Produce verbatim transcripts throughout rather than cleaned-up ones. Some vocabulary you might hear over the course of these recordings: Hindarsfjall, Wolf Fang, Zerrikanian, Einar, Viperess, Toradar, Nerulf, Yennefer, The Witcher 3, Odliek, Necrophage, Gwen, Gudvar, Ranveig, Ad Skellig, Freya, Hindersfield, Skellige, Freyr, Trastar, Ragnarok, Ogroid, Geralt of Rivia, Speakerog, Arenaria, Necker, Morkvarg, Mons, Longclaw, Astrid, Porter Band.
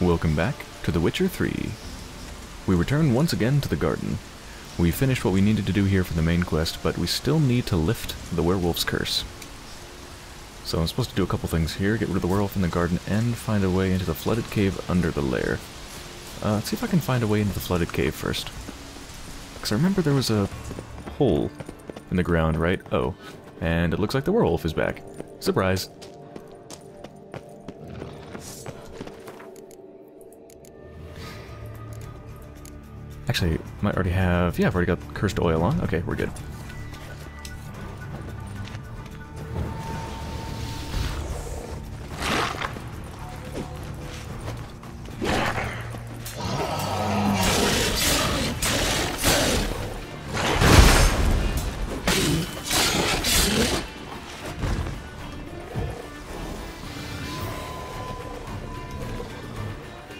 Welcome back to The Witcher three. We return once again to the garden. We finished what we needed to do here for the main quest, but we still need to lift the werewolf's curse. So I'm supposed to do a couple things here, get rid of the werewolf in the garden, and find a way into the flooded cave under the lair. Uh, let's see if I can find a way into the flooded cave first. Because I remember there was a hole in the ground, right? Oh, and it looks like the werewolf is back. Surprise! Actually, I might already have... Yeah, I've already got cursed oil on. Okay, we're good.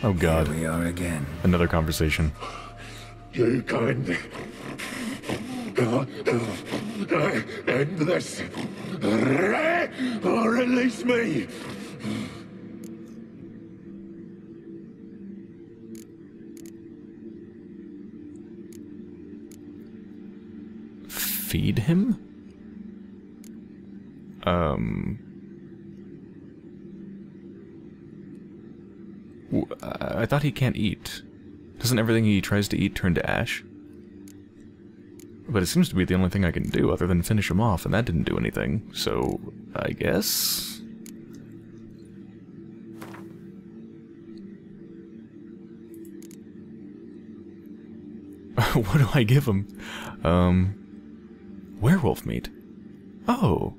Oh god. Here we are again. Another conversation. You can end this, or release me. Feed him? Um. I thought he can't eat. Doesn't everything he tries to eat turn to ash? But it seems to be the only thing I can do other than finish him off, and that didn't do anything, so I guess? What do I give him? Um, werewolf meat. Oh.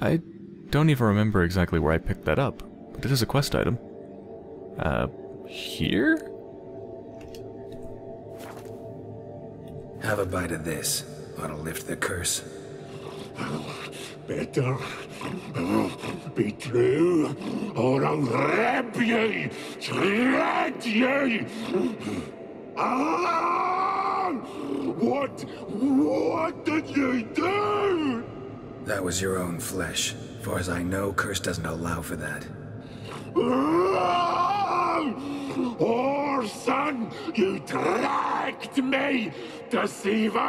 I don't even remember exactly where I picked that up, but it is a quest item. Uh... Here? Have a bite of this. I'll lift the curse. Better be true, or I'll rip ye, shred ye. Ah! What? What did you do? That was your own flesh. Far as I know, curse doesn't allow for that. Orson, you dragged me, deceiver!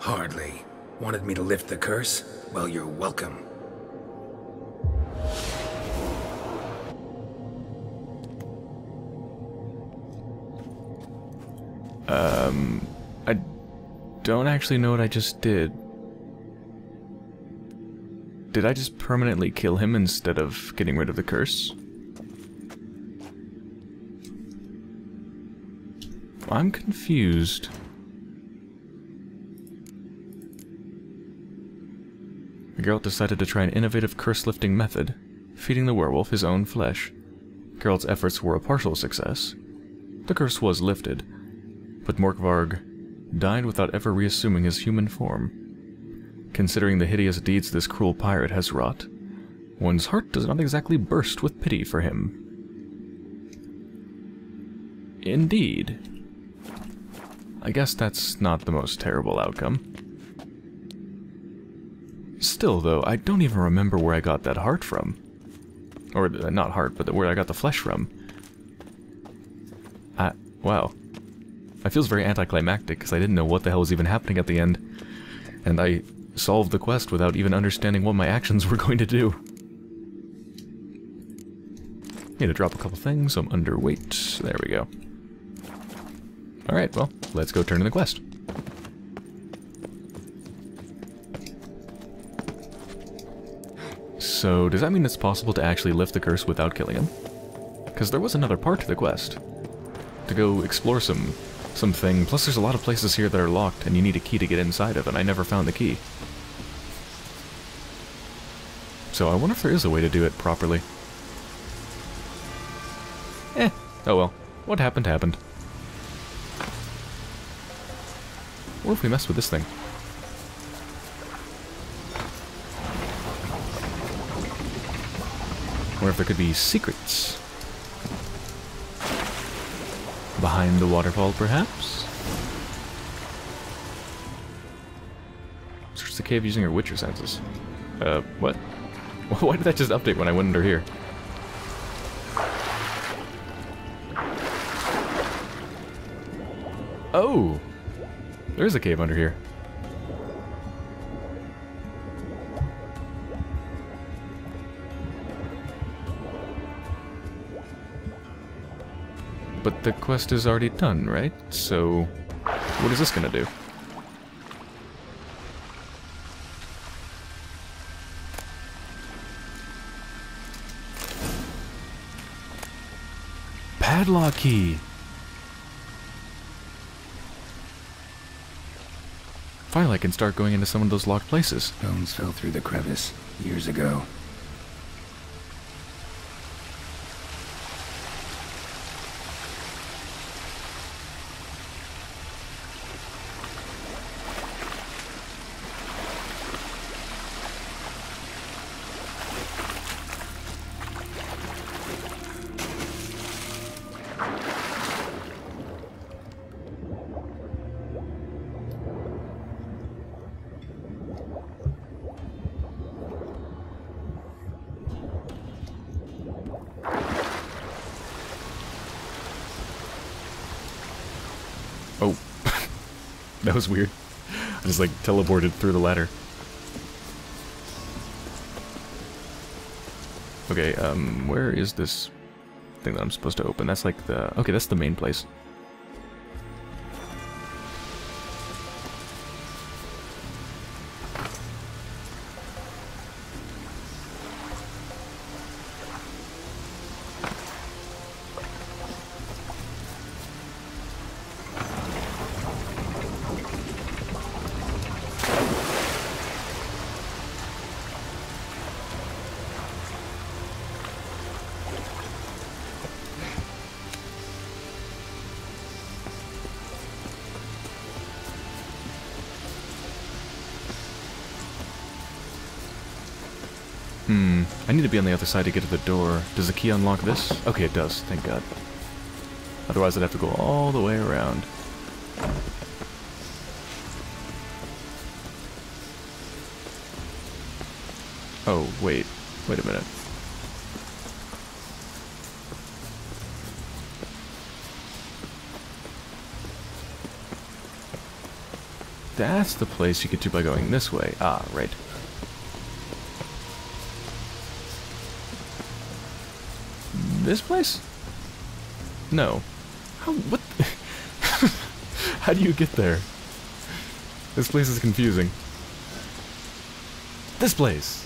Hardly. Wanted me to lift the curse? Well, you're welcome. Um, I don't actually know what I just did. Did I just permanently kill him instead of getting rid of the curse? I'm confused. Geralt decided to try an innovative curse-lifting method, feeding the werewolf his own flesh. Geralt's efforts were a partial success. The curse was lifted, but Morkvarg died without ever reassuming his human form. Considering the hideous deeds this cruel pirate has wrought, one's heart does not exactly burst with pity for him. Indeed. I guess that's not the most terrible outcome. Still, though, I don't even remember where I got that heart from. Or, uh, not heart, but where I got the flesh from. I... wow. It feels very anticlimactic, because I didn't know what the hell was even happening at the end. And I... solved the quest without even understanding what my actions were going to do. Need to drop a couple things, I'm underweight. There we go. Alright, well, let's go turn in the quest. So, does that mean it's possible to actually lift the curse without killing him? Because there was another part to the quest. To go explore some... something. Plus there's a lot of places here that are locked and you need a key to get inside of, and I never found the key. So I wonder if there is a way to do it properly. Eh, oh well. What happened happened. What if we mess with this thing? Or if there could be secrets behind the waterfall, perhaps? Search the cave using your witcher senses. Uh, what? Why did that just update when I went under here? Oh! There is a cave under here. But the quest is already done, right? So, what is this gonna do? Padlock key! Finally I can start going into some of those locked places. Bones fell through the crevice years ago. That was weird. I just like teleported through the ladder. Okay, um, where is this thing that I'm supposed to open? That's like the... Okay, that's the main place. To be on the other side to get to the door. Does the key unlock this? Okay, it does. Thank God. Otherwise, I'd have to go all the way around. Oh, wait. Wait a minute. That's the place you get to by going this way. Ah, right. This place? No. How? What? How do you get there? This place is confusing. This place!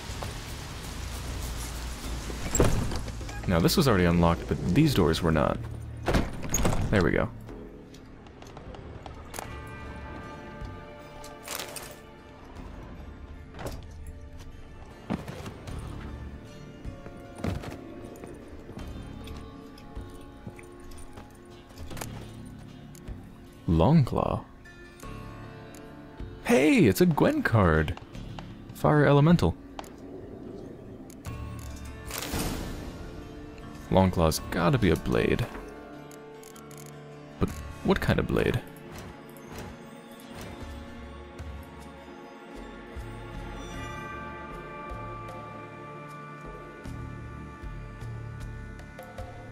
Now this was already unlocked, but these doors were not. There we go. Longclaw. Hey, it's a Gwen card. Fire elemental. Longclaw's gotta be a blade. But what kind of blade?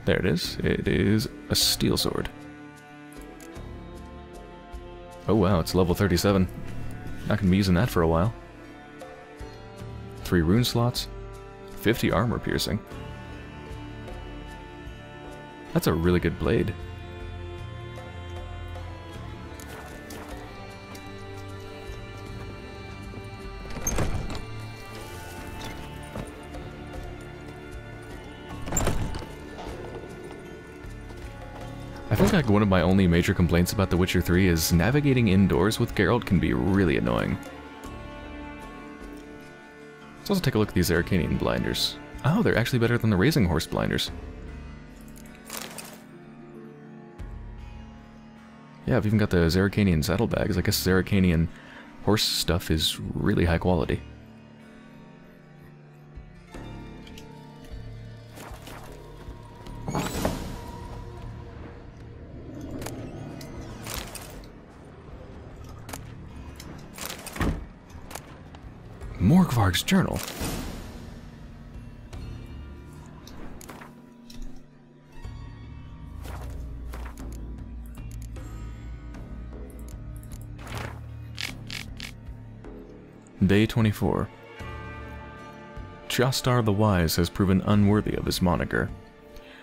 There it is. It is a steel sword. Oh wow, it's level thirty-seven. Not gonna be using that for a while. Three rune slots, fifty armor piercing. That's a really good blade. Like one of my only major complaints about The Witcher three is navigating indoors with Geralt can be really annoying. Let's also take a look at these Zerrikanian blinders. Oh, they're actually better than the Raising Horse blinders. Yeah, I've even got the Zerrikanian saddlebags. I guess Zerrikanian horse stuff is really high quality. Morkvarg's journal. Day twenty-four. Trastar the Wise has proven unworthy of his moniker.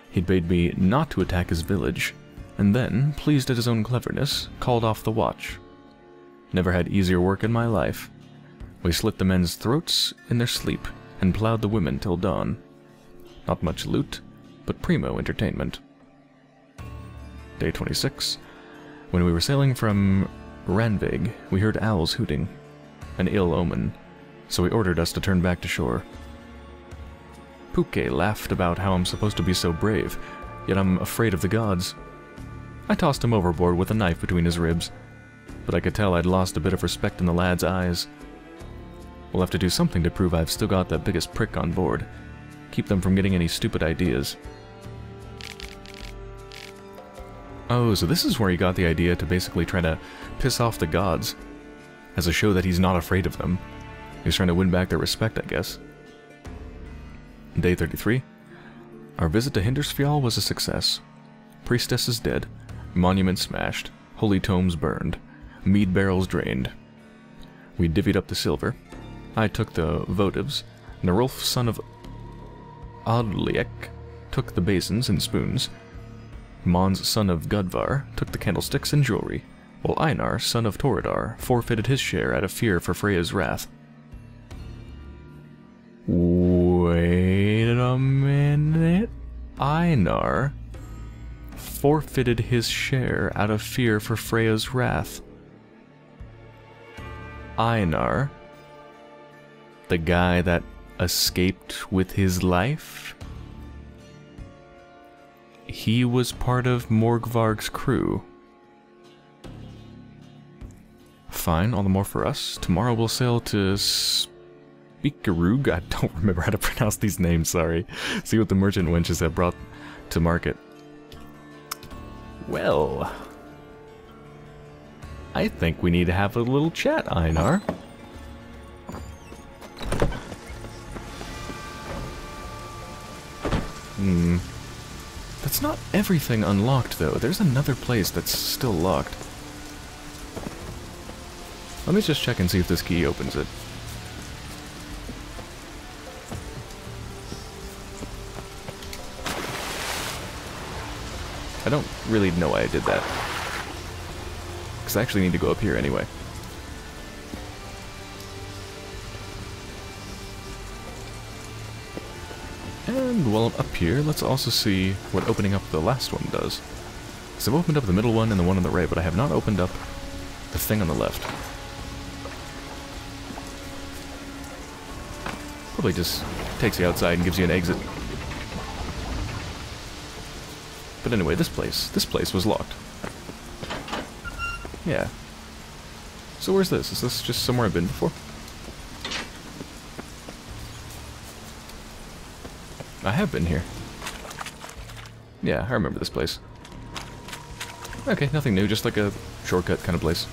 He bade me not to attack his village, and then, pleased at his own cleverness, called off the watch. Never had easier work in my life. We slit the men's throats in their sleep, and ploughed the women till dawn. Not much loot, but primo entertainment. Day twenty-six. When we were sailing from Ranveig, we heard owls hooting. An ill omen, so he ordered us to turn back to shore. Puke laughed about how I'm supposed to be so brave, yet I'm afraid of the gods. I tossed him overboard with a knife between his ribs, but I could tell I'd lost a bit of respect in the lad's eyes. We'll have to do something to prove I've still got that biggest prick on board. Keep them from getting any stupid ideas. Oh, so this is where he got the idea to basically try to piss off the gods, as a show that he's not afraid of them. He's trying to win back their respect, I guess. Day thirty-three. Our visit to Hindarsfjall was a success. Priestess is dead, monument smashed, holy tomes burned, mead barrels drained. We divvied up the silver. I took the votives. Nerulf, son of Odliek, took the basins and spoons. Mons, son of Gudvar, took the candlesticks and jewelry, while Einar, son of Toradar, forfeited his share out of fear for Freya's wrath. Wait a minute. Einar forfeited his share out of fear for Freya's wrath. Einar, the guy that escaped with his life? He was part of Morkvarg's crew. Fine, all the more for us. Tomorrow we'll sail to Speakerog. I don't remember how to pronounce these names, sorry. See what the merchant wenches have brought to market. Well, I think we need to have a little chat, Einar. Hmm. That's not everything unlocked, though. There's another place that's still locked. Let me just check and see if this key opens it. I don't really know why I did that, because I actually need to go up here anyway. And while I'm up here, let's also see what opening up the last one does. So I've opened up the middle one and the one on the right, but I have not opened up the thing on the left. Probably just takes you outside and gives you an exit. But anyway, this place, this place was locked. Yeah. So where's this? Is this just somewhere I've been before? I have been here. Yeah, I remember this place. Okay, nothing new, just like a shortcut kind of place.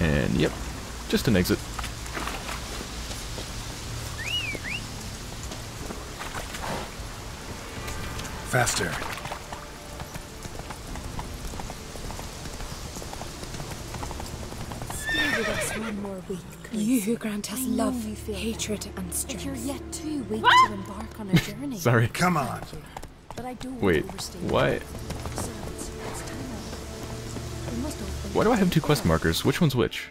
And yep, just an exit. Faster. Stay with us one more week, please. You who grant us love, hatred, and strength. But you're yet too weak to embark on a journey. Sorry. Come on. But I do Wait, why? Why do I have two quest markers? Which one's which?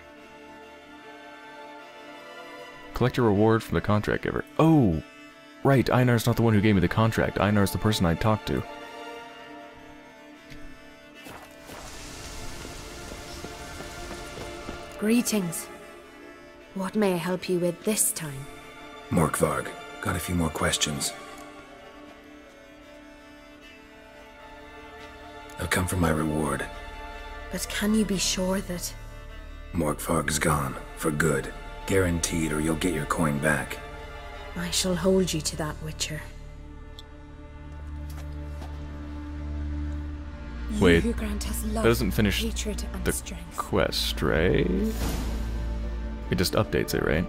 Collect a reward from the contract giver. Oh! Right, Einar's not the one who gave me the contract. Einar's the person I talked to. Greetings. What may I help you with this time? Morkvarg, got a few more questions. I'll come for my reward. But can you be sure that... Morkvarg's gone, for good. Guaranteed, or you'll get your coin back. I shall hold you to that, Witcher. Wait, that doesn't finish the quest, right? It just updates it, right?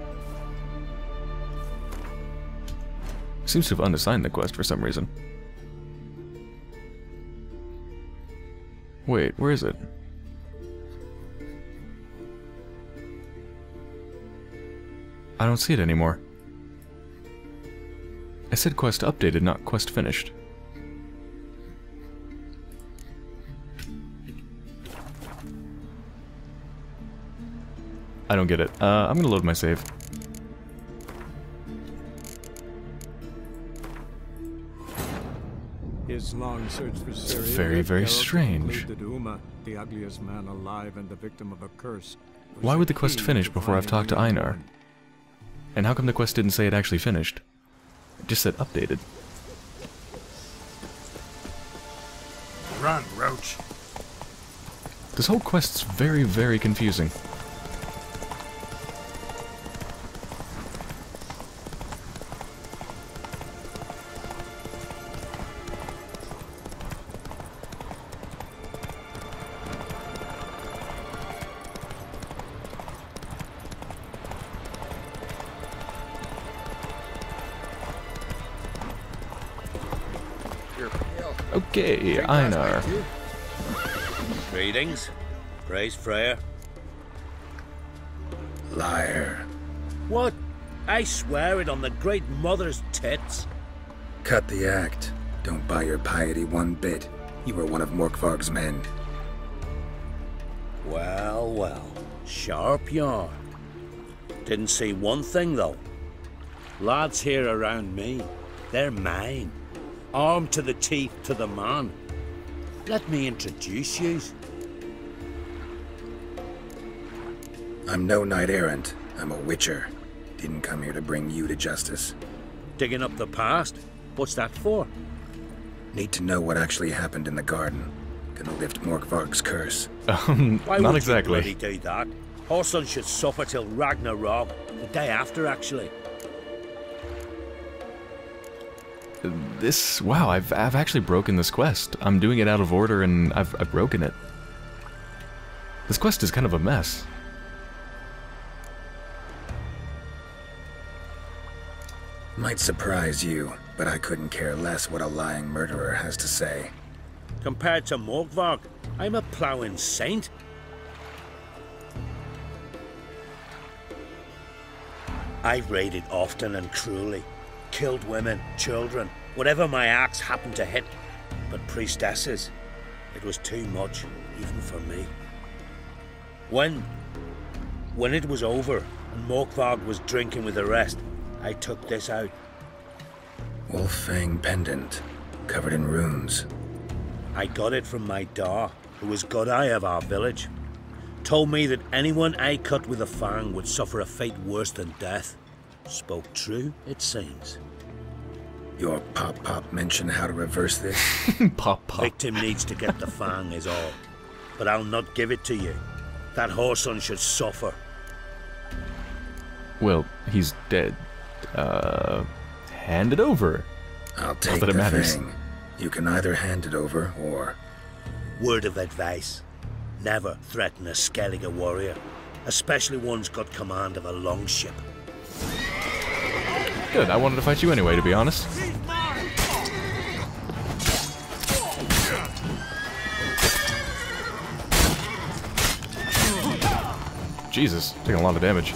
Seems to have unassigned the quest for some reason. Wait, where is it? I don't see it anymore. I said quest updated, not quest finished. I don't get it. Uh, I'm gonna load my save. His long search for Syria, it's very, very strange. Uma, the ugliest man alive and the victim of a curse. Why would the quest finish before I've talked to Einar? And how come the quest didn't say it actually finished? It just said updated. Run, Roach. This whole quest's very, very confusing. Okay, Einar. Greetings. Praise Freyr. Liar. What? I swear it on the great mother's tits. Cut the act. Don't buy your piety one bit. You were one of Morkvarg's men. Well, well. Sharp yarn. Didn't see one thing, though. Lads here around me, they're mine. Armed to the teeth to the man. Let me introduce you. I'm no knight errant. I'm a witcher. Didn't come here to bring you to justice. Digging up the past? What's that for? Need to know what actually happened in the garden. Gonna lift Morkvarg's curse. Um, Why not exactly. Why would you really do that? Our son should suffer till Ragnarok, the day after actually. This, wow, I've, I've actually broken this quest. I'm doing it out of order and I've, I've broken it. This quest is kind of a mess. Might surprise you, but I couldn't care less what a lying murderer has to say. Compared to Morkvarg, I'm a plowing saint. I've raided often and cruelly. Killed women, children, whatever my axe happened to hit. But priestesses, it was too much, even for me. When, when it was over and Morkvarg was drinking with the rest, I took this out. Wolf Fang pendant, covered in runes. I got it from my da, who was god eye of our village. Told me that anyone I cut with a fang would suffer a fate worse than death. Spoke true, it seems. Your pop-pop mentioned how to reverse this. Pop-pop. Victim needs to get the fang is all. But I'll not give it to you. That whoreson should suffer. Well, he's dead. Uh, hand it over. I'll take the fang. You can either hand it over or... Word of advice. Never threaten a Skellige warrior. Especially one's got command of a longship. Good, I wanted to fight you anyway, to be honest. Jesus, taking a lot of damage.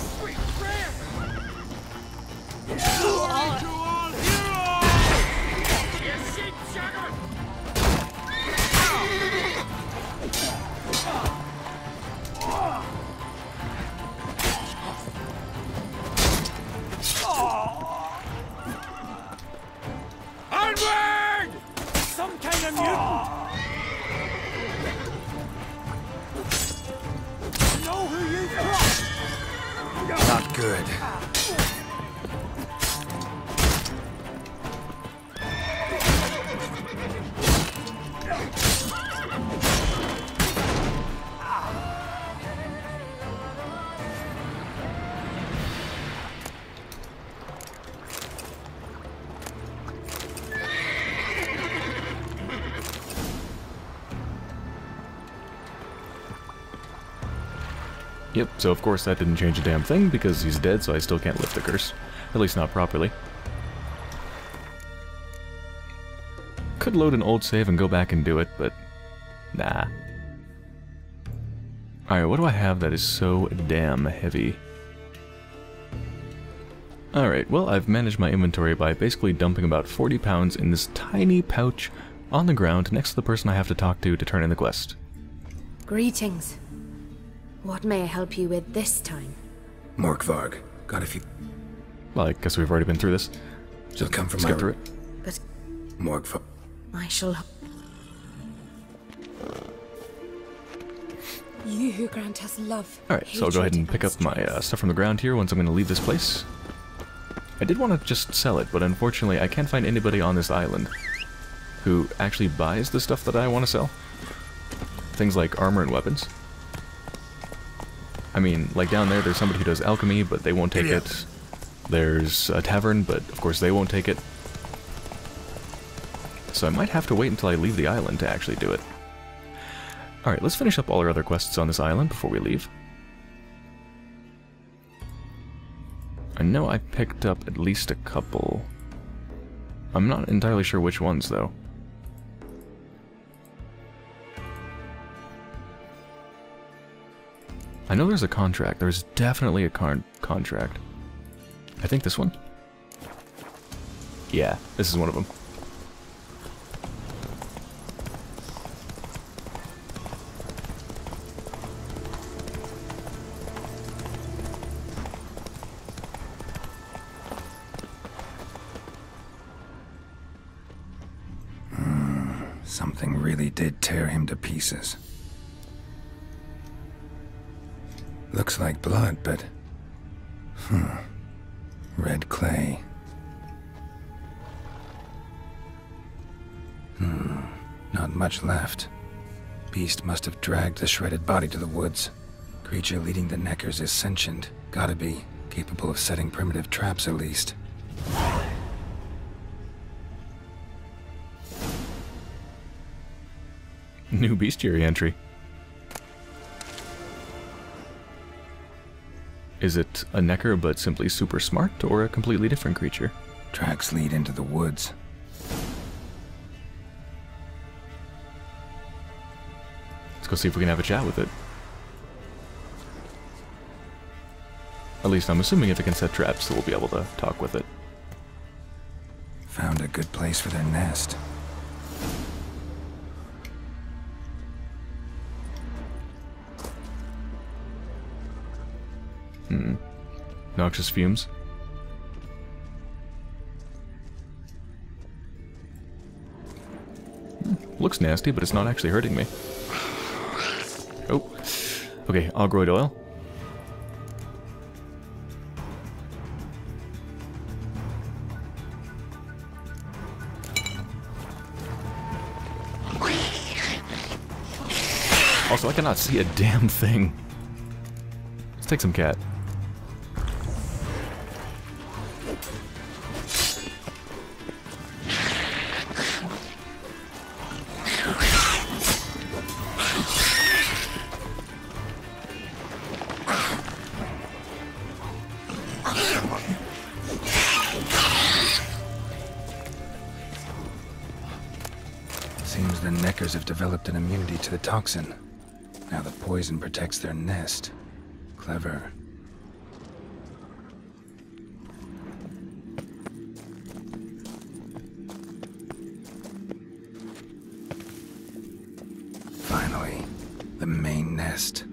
Yep, so of course that didn't change a damn thing because he's dead, so I still can't lift the curse. At least not properly. Could load an old save and go back and do it, but nah. Alright, what do I have that is so damn heavy? Alright, well, I've managed my inventory by basically dumping about forty pounds in this tiny pouch on the ground next to the person I have to talk to to turn in the quest. Greetings. What may I help you with this time? Morkvarg, got a few... Well, I guess we've already been through this. Just You'll come from my... through it. But... Morkvarg... I shall... You who grant us love. Alright, so I'll go ahead and pick up my uh, stuff from the ground here once I'm going to leave this place. I did want to just sell it, but unfortunately I can't find anybody on this island who actually buys the stuff that I want to sell. Things like armor and weapons. I mean, like down there there's somebody who does alchemy, but they won't take Idiot. it. There's a tavern, but of course they won't take it. So I might have to wait until I leave the island to actually do it. Alright, let's finish up all our other quests on this island before we leave. I know I picked up at least a couple. I'm not entirely sure which ones, though. I know there's a contract. There's definitely a con contract. I think this one? Yeah, this is one of them. Something really did tear him to pieces. Looks like blood, but... Hmm. Red clay. Hmm. Not much left. Beast must have dragged the shredded body to the woods. Creature leading the Neckers is sentient. Gotta be. Capable of setting primitive traps, at least. New bestiary entry. Is it a Necker but simply super smart, or a completely different creature? Tracks lead into the woods. Let's go see if we can have a chat with it. At least I'm assuming if it can set traps, so we'll be able to talk with it. Found a good place for their nest. Hmm. Noxious fumes. Hmm. Looks nasty, but it's not actually hurting me. Oh. Okay, Ogroid oil. Also, I cannot see a damn thing. Let's take some cat. Seems the Neckers have developed an immunity to the toxin. Now the poison protects their nest. Clever. Finally, the main nest.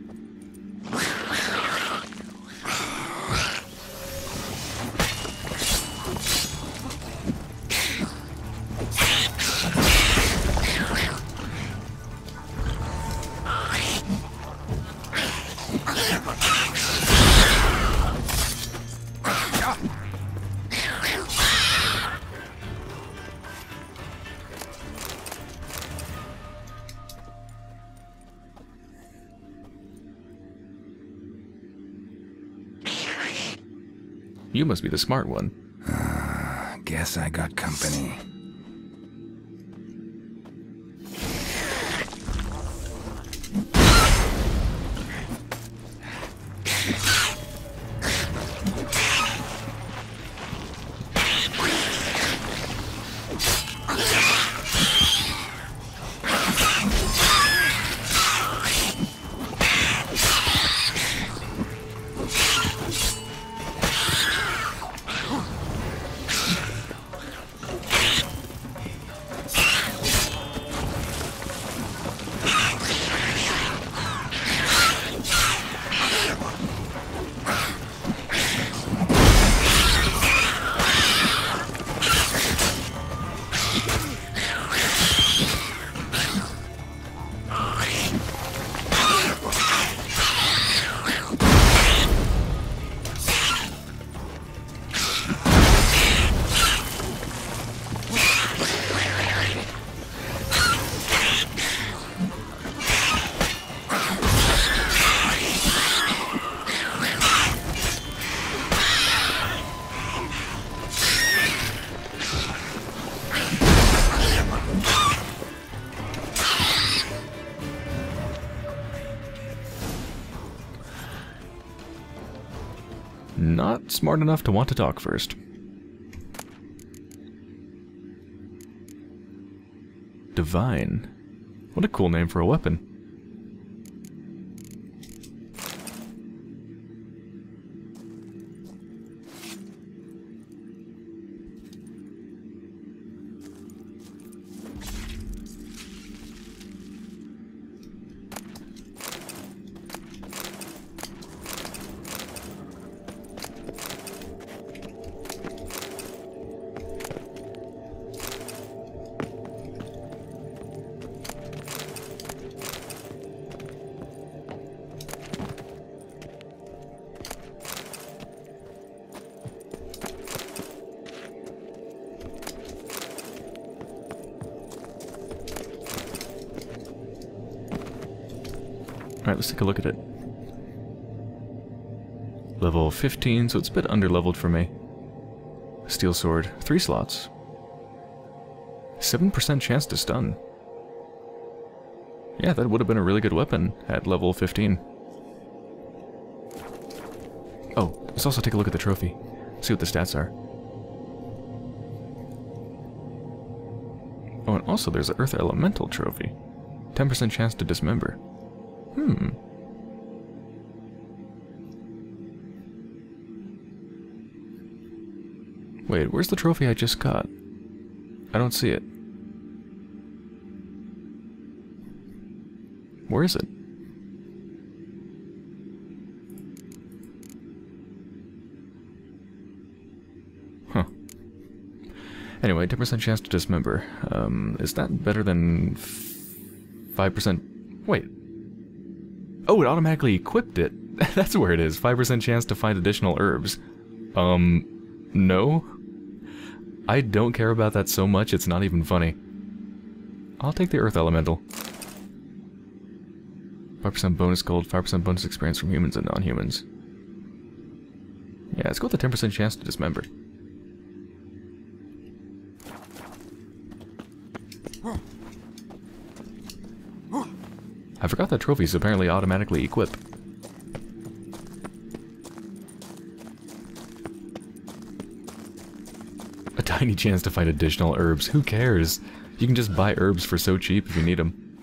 You must be the smart one. Uh, guess I got company. not smart enough to want to talk first. Divine. What a cool name for a weapon. Alright, let's take a look at it. Level fifteen, so it's a bit under-leveled for me. Steel sword, three slots. seven percent chance to stun. Yeah, that would have been a really good weapon at level fifteen. Oh, let's also take a look at the trophy. See what the stats are. Oh, and also there's the Earth Elemental trophy. ten percent chance to dismember. Hmm. Wait, where's the trophy I just got? I don't see it. Where is it? Huh. Anyway, ten percent chance to dismember. Um, is that better than five percent? Wait. Oh, it automatically equipped it. That's where it is. five percent chance to find additional herbs. Um, no? I don't care about that so much, it's not even funny. I'll take the Earth Elemental. five percent bonus gold, five percent bonus experience from humans and non-humans. Yeah, let's go with the ten percent chance to dismember. I forgot that trophies apparently automatically equip. A tiny chance to find additional herbs. Who cares? You can just buy herbs for so cheap if you need them.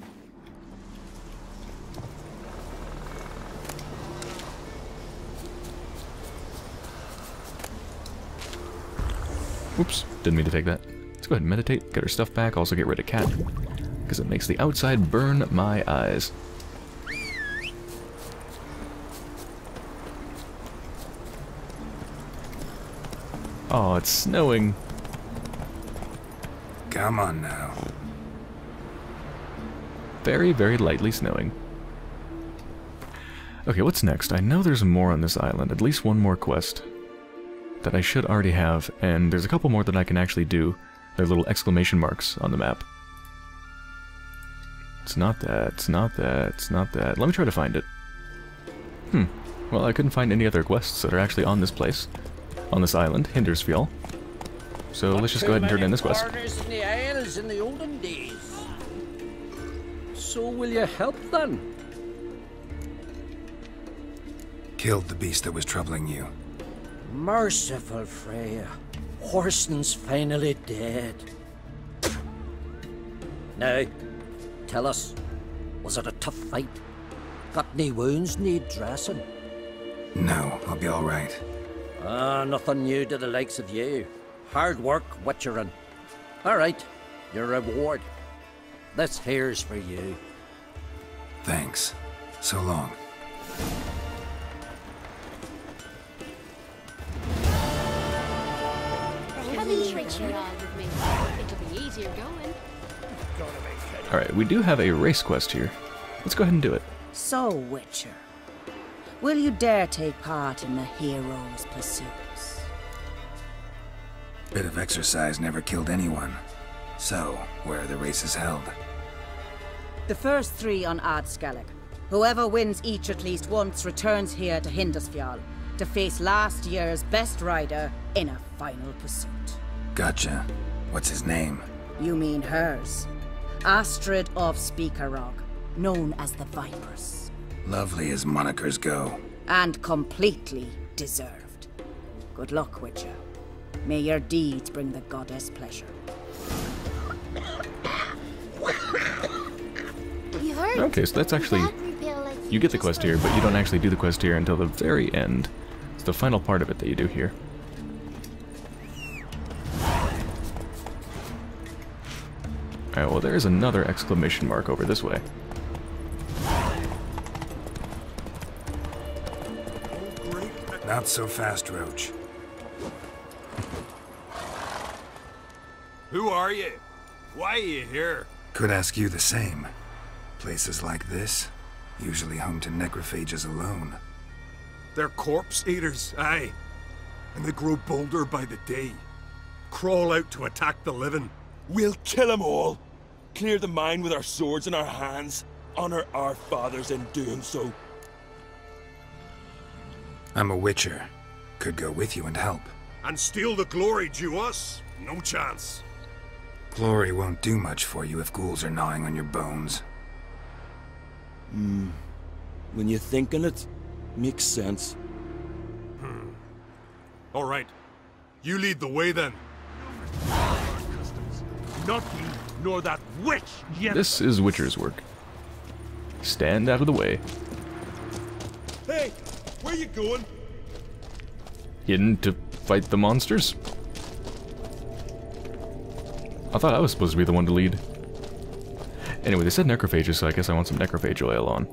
Oops, didn't mean to take that. Let's go ahead and meditate, get our stuff back, also get rid of Cat. Because it makes the outside burn my eyes. Oh, it's snowing. Come on now. Very, very lightly snowing. Okay, what's next? I know there's more on this island, at least one more quest that I should already have, and there's a couple more that I can actually do. They're little exclamation marks on the map. It's not that, it's not that, it's not that. Let me try to find it. Hmm. Well, I couldn't find any other quests that are actually on this place. On this island, Hindersfield. So let's just go ahead and turn in this quest. In the olden days. So will you help then? Killed the beast that was troubling you. Merciful Freya. Horson's finally dead. Now, tell us, was it a tough fight? Got any wounds need dressing? No, I'll be all right. Ah, nothing new to the likes of you. Hard work, witchering. All right, your reward. This here's for you. Thanks. So long. Come and treat your dog with me. It'll be easier going. Alright, we do have a race quest here. Let's go ahead and do it. So, Witcher, will you dare take part in the hero's pursuits? Bit of exercise never killed anyone. So, where are the races held? The first three on Ad Skellig. Whoever wins each at least once returns here to Hindarsfjall to face last year's best rider in a final pursuit. Gotcha. What's his name? You mean hers. Astrid of Speakerog, known as the Viperess. Lovely as monikers go. And completely deserved. Good luck, Witcher. May your deeds bring the goddess pleasure. You heard? Okay, so that's actually... You get the quest here, but you don't actually do the quest here until the very end. It's the final part of it that you do here. Alright, well there is another exclamation mark over this way. Not so fast, Roach. Who are you? Why are you here? Could ask you the same. Places like this, usually home to necrophages alone. They're corpse eaters, aye. And they grow bolder by the day. Crawl out to attack the living. We'll kill them all. Clear the mine with our swords in our hands. Honor our fathers in doing so. I'm a witcher. Could go with you and help. And steal the glory due us? No chance. Glory won't do much for you if ghouls are gnawing on your bones. Hmm. When you think on it, makes sense. Hmm. All right. You lead the way then. Not you, nor that witch. Yet. This is Witcher's work. Stand out of the way. Hey, where you going? Hidden to fight the monsters? I thought I was supposed to be the one to lead. Anyway, they said necrophages, so I guess I want some necrophage oil on.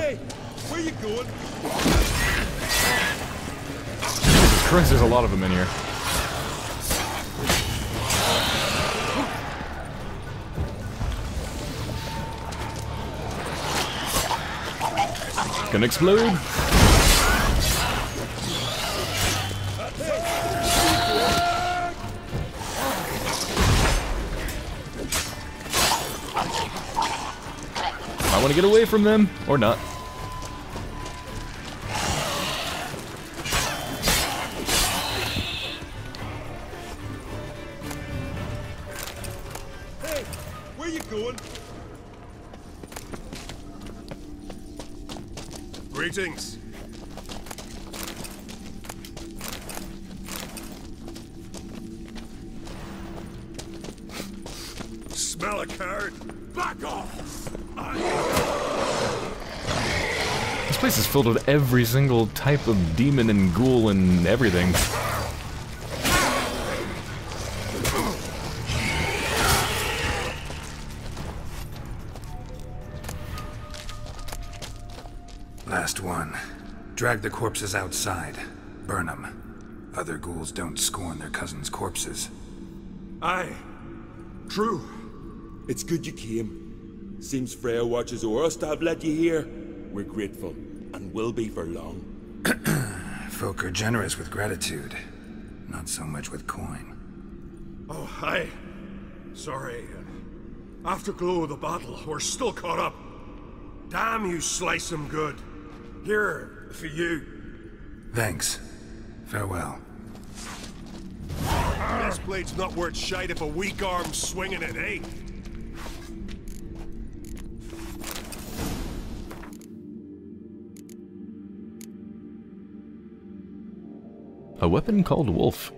Hey, where you going? Jesus Christ, there's a lot of them in here. Gonna explode. I want to get away from them, or not. Hey, where you going? Greetings. Smell a card. Back off. I... This place is filled with every single type of demon and ghoul and everything. Last one. Drag the corpses outside. Burn them. Other ghouls don't scorn their cousins' corpses. Aye. True. It's good you came. Seems Freya watches over us to have let you here. We're grateful, and will be for long. Folk are generous with gratitude. Not so much with coin. Oh, aye. Sorry. Afterglow of the battle, we're still caught up. Damn you, slice them good. Here, for you. Thanks. Farewell. This blade's not worth shite if a weak arm's swinging it, eh? A weapon called Wolf.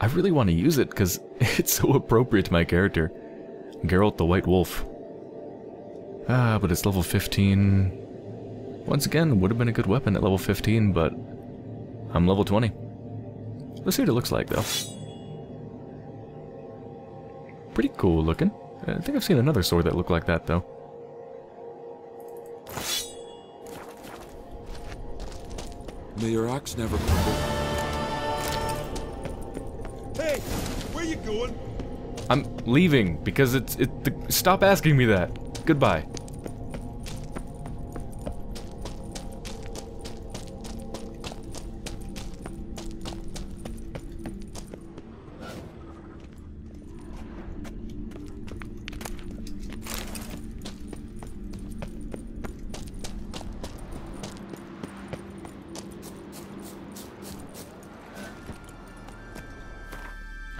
I really want to use it because it's so appropriate to my character. Geralt the White Wolf. Ah, but it's level fifteen. Once again, would have been a good weapon at level fifteen, but I'm level twenty. Let's see what it looks like, though. Pretty cool looking. I think I've seen another sword that looked like that, though. May your axe never crumble. Hey, where you going? I'm leaving because it's it. The, stop asking me that. Goodbye.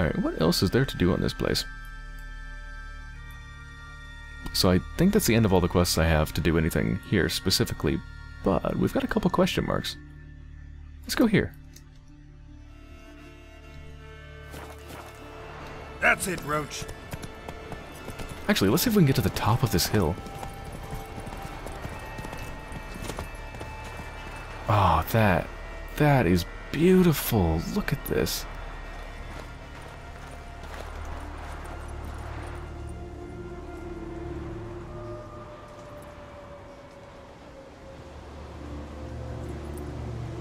Alright, what else is there to do on this place? So I think that's the end of all the quests I have to do anything here specifically, but we've got a couple question marks. Let's go here. That's it, Roach. Actually, let's see if we can get to the top of this hill. Oh, that, that is beautiful. Look at this.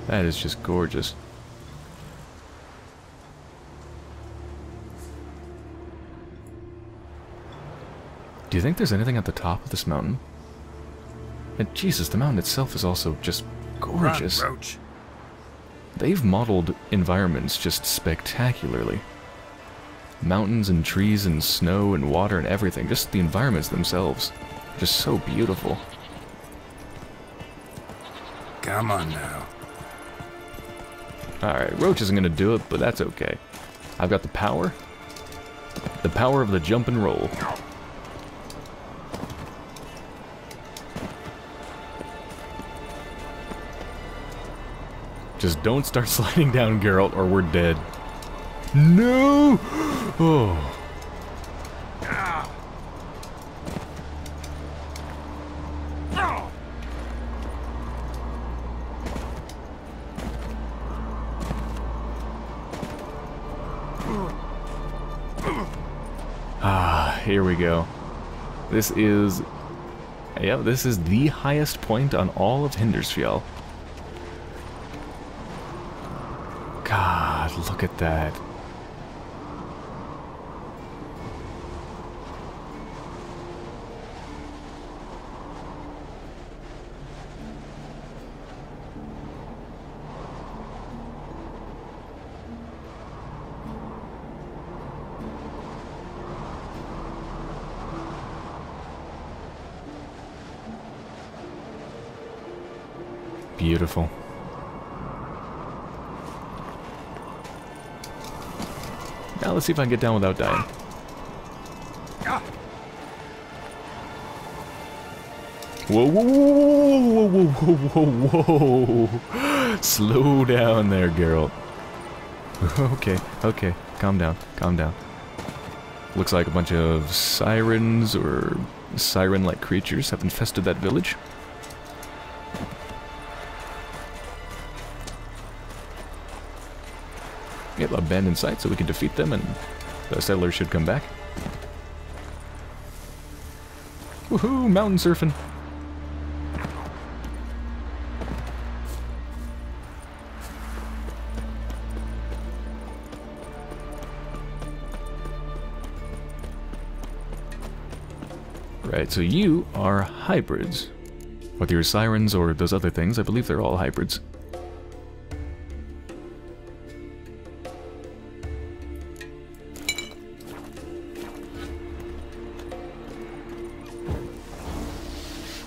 That is just gorgeous. Do you think there's anything at the top of this mountain? And Jesus, the mountain itself is also just gorgeous. Run, Roach. They've modeled environments just spectacularly. Mountains and trees and snow and water and everything. Just the environments themselves. Just so beautiful. Come on now. Alright, Roach isn't going to do it, but that's okay. I've got the power. The power of the jump and roll. Just don't start sliding down, Geralt, or we're dead. No! Oh. Here we go. This is, yeah, this is the highest point on all of Hindarsfjall. God, look at that. Beautiful. Now let's see if I can get down without dying. Whoa, whoa, whoa, whoa, whoa, whoa, whoa, whoa. Slow down there, Geralt. Okay, okay, calm down, calm down. Looks like a bunch of sirens or siren-like creatures have infested that village. Yep, abandoned site so we can defeat them and the settlers should come back. Woohoo, mountain surfing! Right, so you are hybrids. Whether you're sirens or those other things, I believe they're all hybrids.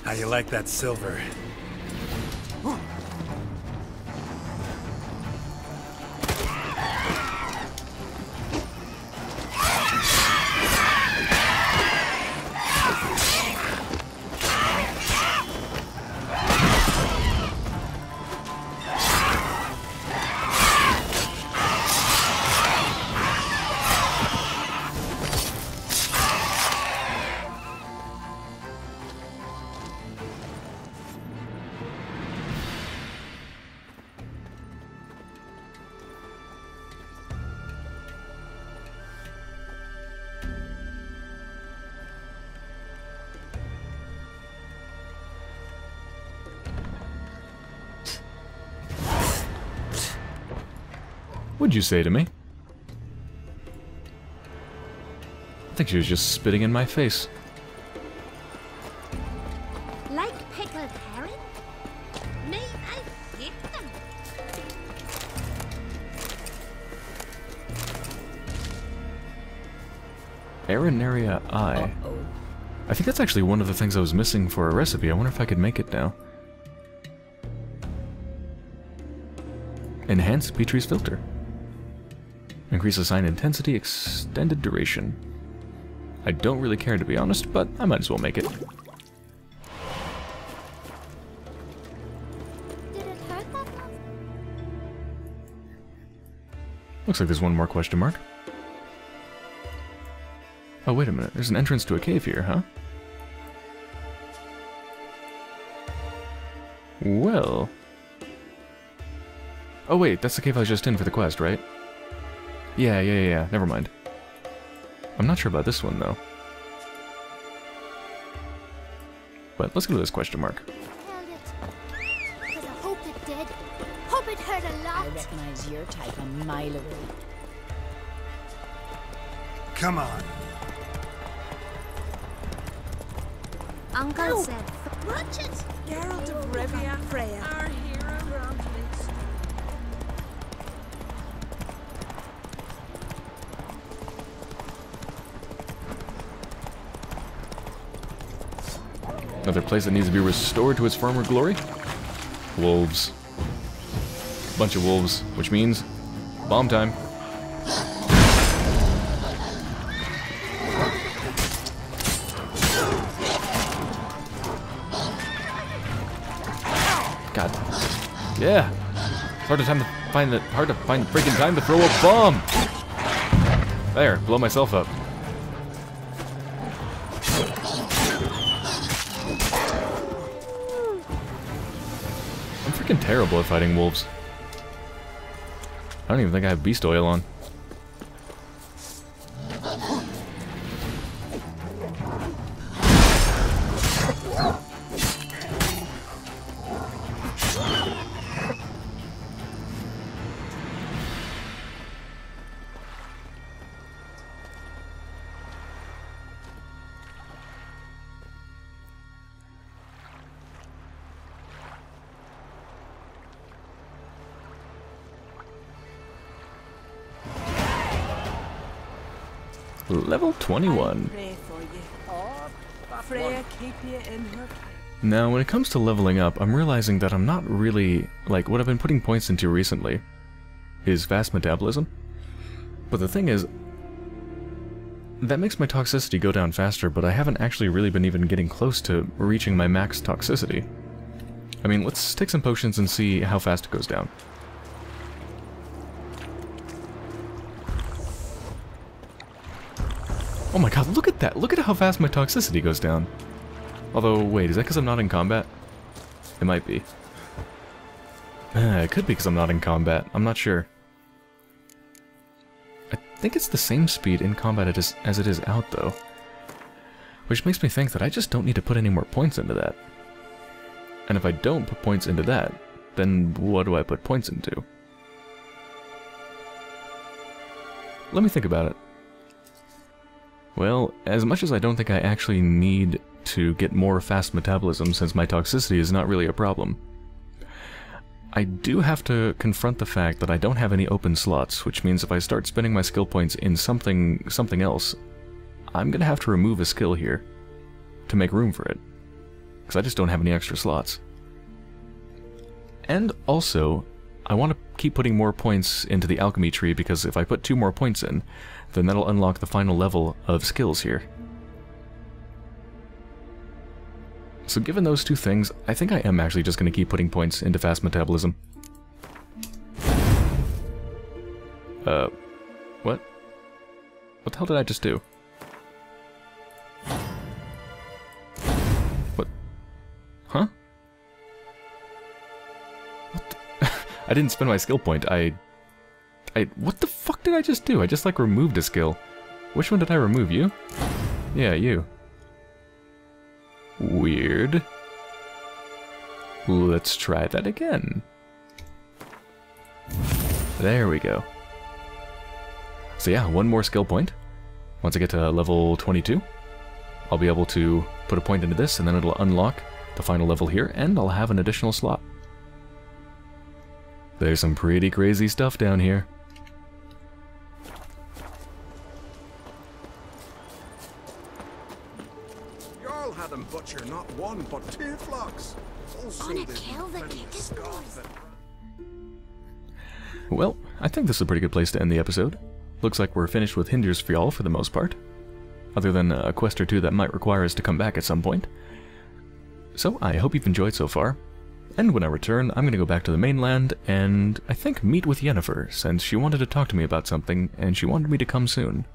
How you like that silver? What'd you say to me? I think she was just spitting in my face. Like pickled herring? May I dip them? Arenaria eye. Uh-oh. I think that's actually one of the things I was missing for a recipe. I wonder if I could make it now. Enhance Petrie's filter. Increase assign intensity, extended duration. I don't really care, to be honest, but I might as well make it. Looks like there's one more question mark. Oh, wait a minute. There's an entrance to a cave here, huh? Well... Oh, wait. That's the cave I was just in for the quest, right? Yeah, yeah, yeah, yeah. Never mind. I'm not sure about this one, though. But let's go to this question mark. Your type a mile away. Come on. Uncle oh. said, "Watch it." Geralt of Rivia, Freya. Our hero Ranveig. Another place that needs to be restored to its former glory. Wolves. Bunch of wolves, which means bomb time. God, yeah. It's hard to time to find the hard to find freaking time to throw a bomb. There, blow myself up. I'm freaking terrible at fighting wolves. I don't even think I have beast oil on. Level twenty-one. Now, when it comes to leveling up, I'm realizing that I'm not really... Like, what I've been putting points into recently is fast metabolism. But the thing is, that makes my toxicity go down faster, but I haven't actually really been even getting close to reaching my max toxicity. I mean, let's take some potions and see how fast it goes down. Oh my god, look at that! Look at how fast my toxicity goes down. Although, wait, is that because I'm not in combat? It might be. Uh, it could be because I'm not in combat. I'm not sure. I think it's the same speed in combat as it is out, though. Which makes me think that I just don't need to put any more points into that. And if I don't put points into that, then what do I put points into? Let me think about it. Well, as much as I don't think I actually need to get more fast metabolism since my toxicity is not really a problem, I do have to confront the fact that I don't have any open slots, which means if I start spending my skill points in something something else, I'm going to have to remove a skill here to make room for it, because I just don't have any extra slots. And also, I want to keep putting more points into the alchemy tree, because if I put two more points in, then that'll unlock the final level of skills here. So given those two things, I think I am actually just going to keep putting points into fast metabolism. Uh, what? What the hell did I just do? What? Huh? What the? I didn't spend my skill point, I... I, what the fuck did I just do? I just, like, removed a skill. Which one did I remove? You? Yeah, you. Weird. Let's try that again. There we go. So yeah, one more skill point. Once I get to level twenty-two, I'll be able to put a point into this, and then it'll unlock the final level here, and I'll have an additional slot. There's some pretty crazy stuff down here. Y'all had him butcher not one but two flocks. Gonna kill the biggest boys. Well, I think this is a pretty good place to end the episode. Looks like we're finished with Hindarsfjall for the most part, other than a quest or two that might require us to come back at some point. So I hope you've enjoyed so far, and when I return I'm going to go back to the mainland and I think meet with Yennefer, since she wanted to talk to me about something and she wanted me to come soon.